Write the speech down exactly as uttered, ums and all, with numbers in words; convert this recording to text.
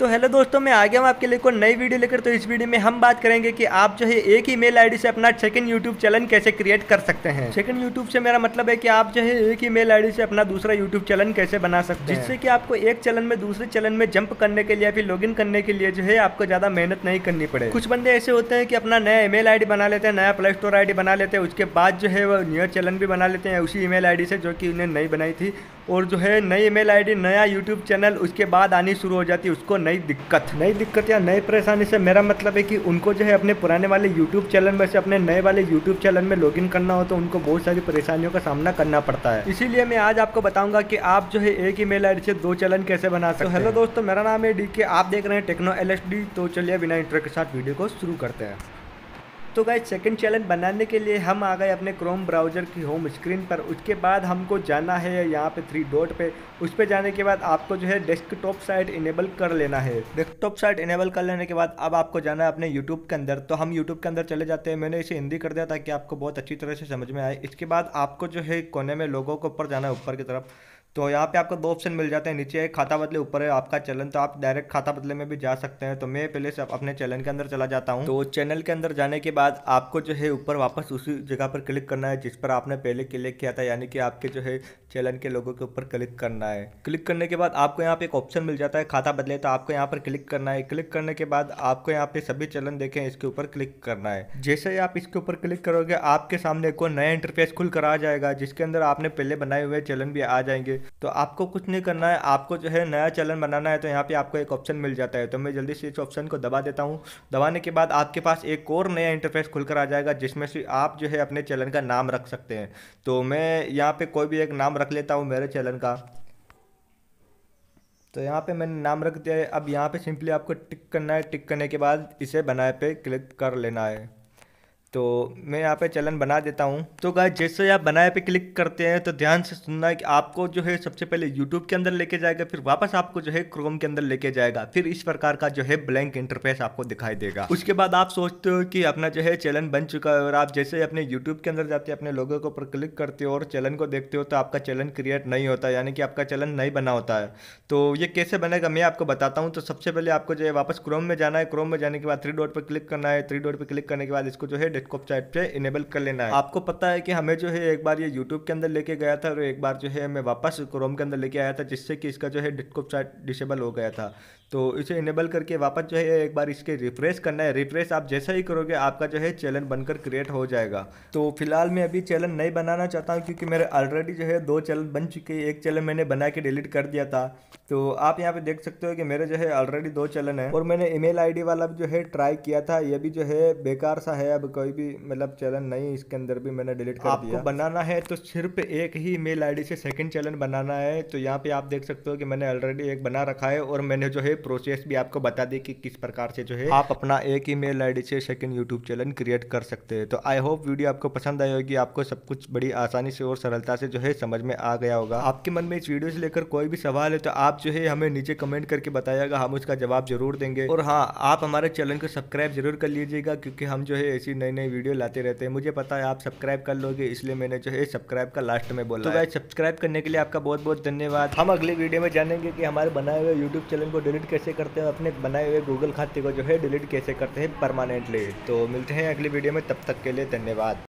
तो हेलो दोस्तों, मैं आ गया हूँ आपके लिए कोई नई वीडियो लेकर। तो इस वीडियो में हम बात करेंगे कि आप जो है एक ही मेल आईडी से अपना सेकंड यूट्यूब चैनल कैसे क्रिएट कर सकते हैं। सेकंड यूट्यूब से मेरा मतलब है कि आप जो है एक ही मेल आईडी से अपना दूसरा यूट्यूब चैनल कैसे बना सकते हैं, जिससे कि आपको एक चैनल में दूसरे चैनल में जंप करने के लिए या फिर लॉगिन करने के लिए जो है आपको ज़्यादा मेहनत नहीं करनी पड़े। कुछ बंदे ऐसे होते हैं कि अपना नया ई मेल आई डी बना लेते हैं, नया प्ले स्टोर आई डी बना लेते हैं, उसके बाद जो है वो नया चैनल भी बना लेते हैं उसी ई मेल आई डी से जो कि उन्हें नई बनाई थी, और जो है नई ई मेल आई डी नया यूट्यूब चैनल उसके बाद आनी शुरू हो जाती है। उसको नई दिक्कत नई दिक्कत या नई परेशानी से मेरा मतलब है कि उनको जो है अपने पुराने वाले यूट्यूब चैनल में से अपने नए वाले यूट्यूब चैनल में लॉगिन करना हो तो उनको बहुत सारी परेशानियों का सामना करना पड़ता है। इसीलिए मैं आज आपको बताऊंगा कि आप जो है एक ईमेल आईडी से दो चैनल कैसे बना सकते हैं। तो हेलो दोस्तों, मेरा नाम है डी के, आप देख रहे हैं टेक्नो एल एस डी। तो चलिए बिना इंट्रो के साथ वीडियो को शुरू करते हैं। तो गाइस, सेकंड चैनल बनाने के लिए हम आ गए अपने क्रोम ब्राउज़र की होम स्क्रीन पर। उसके बाद हमको जाना है यहाँ पे थ्री डॉट पे। उस पे जाने के बाद आपको जो है डेस्कटॉप साइट इनेबल कर लेना है। डेस्कटॉप साइट इनेबल कर लेने के बाद अब आपको जाना है अपने यूट्यूब के अंदर। तो हम यूट्यूब के अंदर चले जाते हैं। मैंने इसे हिंदी कर दिया ताकि आपको बहुत अच्छी तरह से समझ में आए। इसके बाद आपको जो है कोने में लोगों के ऊपर जाना है, ऊपर की तरफ। तो यहाँ पे आपको दो ऑप्शन मिल जाते हैं, नीचे है खाता बदले, ऊपर है आपका चैनल। तो आप डायरेक्ट खाता बदले में भी जा सकते हैं। तो मैं पहले से अपने चैनल के अंदर चला जाता हूँ। तो चैनल के अंदर जाने के बाद आपको जो है ऊपर वापस उसी जगह पर क्लिक करना है जिस पर आपने पहले क्लिक किया था, यानी कि आपके जो है चैनल के लोगों के ऊपर क्लिक करना है। क्लिक करने के बाद आपको यहाँ पे एक ऑप्शन मिल जाता है खाता बदले, तो आपको यहाँ पर क्लिक करना है। क्लिक करने के बाद आपको यहाँ पे सभी चैनल देखें, इसके ऊपर क्लिक करना है। जैसे ही आप इसके ऊपर क्लिक करोगे आपके सामने कोई नया इंटरफेस खुल कर आ जाएगा, जिसके अंदर आपने पहले बनाए हुए चैनल भी आ जाएंगे। तो आपको कुछ नहीं करना है, आपको जो है नया चैनल बनाना है। तो यहाँ पे आपको एक ऑप्शन मिल जाता है, तो मैं जल्दी से इस ऑप्शन को दबा देता हूँ। दबाने के बाद आपके पास एक और नया इंटरफेस खुलकर आ जाएगा, जिसमें से आप जो है अपने चैनल का नाम रख सकते हैं। तो मैं यहाँ पे कोई भी एक नाम रख लेता हूँ मेरे चैनल का। तो यहाँ पे मैंने नाम रख दिया है। अब यहाँ पे सिंपली आपको टिक करना है। टिक करने के बाद इसे बनाए पे क्लिक कर लेना है। तो मैं यहाँ पे चैनल बना देता हूँ। तो गाइस, जैसे आप बनाए पे क्लिक करते हैं तो ध्यान से सुनना है कि आपको जो है सबसे पहले यूट्यूब के अंदर लेके जाएगा, फिर वापस आपको जो है क्रोम के अंदर लेके जाएगा। फिर इस प्रकार का जो है ब्लैंक इंटरफेस आपको दिखाई देगा। उसके बाद आप सोचते हो कि अपना जो है चैनल बन चुका है, और आप जैसे अपने यूट्यूब के अंदर जाते हैं अपने लोगों के ऊपर क्लिक करते हो और चैनल को देखते हो तो आपका चैनल क्रिएट नहीं होता, यानी कि आपका चैनल नहीं बना होता है। तो ये कैसे बनेगा मैं आपको बताता हूँ। तो सबसे पहले आपको जो है वापस क्रोम में जाना है। क्रोम में जाने के बाद थ्री डॉट पर क्लिक करना है। थ्री डॉट पर क्लिक करने के बाद इसको जो है डेस्कटॉप साइट पे इनेबल कर लेना है। आपको पता है कि हमें जो है एक बार ये यूट्यूब के अंदर लेके गया था और एक बार जो है मैं वापस क्रोम के अंदर लेके आया था, जिससे कि इसका जो है डेस्कटॉप साइट डिसेबल हो गया था। तो इसे इनेबल करके वापस जो है एक बार इसके रिफ्रेश करना है। रिफ्रेश आप जैसा ही करोगे आपका जो है चैनल बनकर क्रिएट हो जाएगा। तो फिलहाल मैं अभी चैनल नहीं बनाना चाहता हूँ, क्योंकि मेरे ऑलरेडी जो है दो चैनल बन चुके हैं। एक चैनल मैंने बना के डिलीट कर दिया था। तो आप यहाँ पे देख सकते हो कि मेरे जो है ऑलरेडी दो चैनल हैं, और मैंने ईमेल आईडी वाला भी जो है ट्राई किया था, ये भी जो है बेकार सा है। अब कोई भी मतलब चैनल नहीं, इसके अंदर भी मैंने डिलीट कर दिया। आपको बनाना है तो सिर्फ एक ही ईमेल आईडी से सेकंड चैनल बनाना है। तो यहाँ पे आप देख सकते हो कि मैंने ऑलरेडी एक बना रखा है, और मैंने जो है प्रोसेस भी आपको बता दी कि किस प्रकार से जो है आप अपना एक ईमेल आईडी से सेकंड यूट्यूब चैनल क्रिएट कर सकते हैं। तो आई होप वीडियो आपको पसंद आई होगी। आपको सब कुछ बड़ी आसानी से और सरलता से जो है समझ में आ गया होगा। आपके मन में इस वीडियो से लेकर कोई भी सवाल है तो आप जो है हमें नीचे कमेंट करके बताइएगा, हम उसका जवाब जरूर देंगे। और हाँ, आप हमारे चैनल को सब्सक्राइब जरूर कर लीजिएगा, क्योंकि हम जो है ऐसी नई नई वीडियो लाते रहते हैं। मुझे पता है आप सब्सक्राइब कर लोगे, इसलिए मैंने जो है सब्सक्राइब का लास्ट में बोला। तो गाइस, सब्सक्राइब करने के लिए आपका बहुत बहुत धन्यवाद। हम अगले वीडियो में जानेंगे कि हमारे बनाए हुए यूट्यूब चैनल को डिलीट कैसे करते हैं, अपने बनाए हुए गूगल खाते को जो है डिलीट कैसे करते हैं परमानेंटली। तो मिलते हैं अगली वीडियो में, तब तक के लिए धन्यवाद।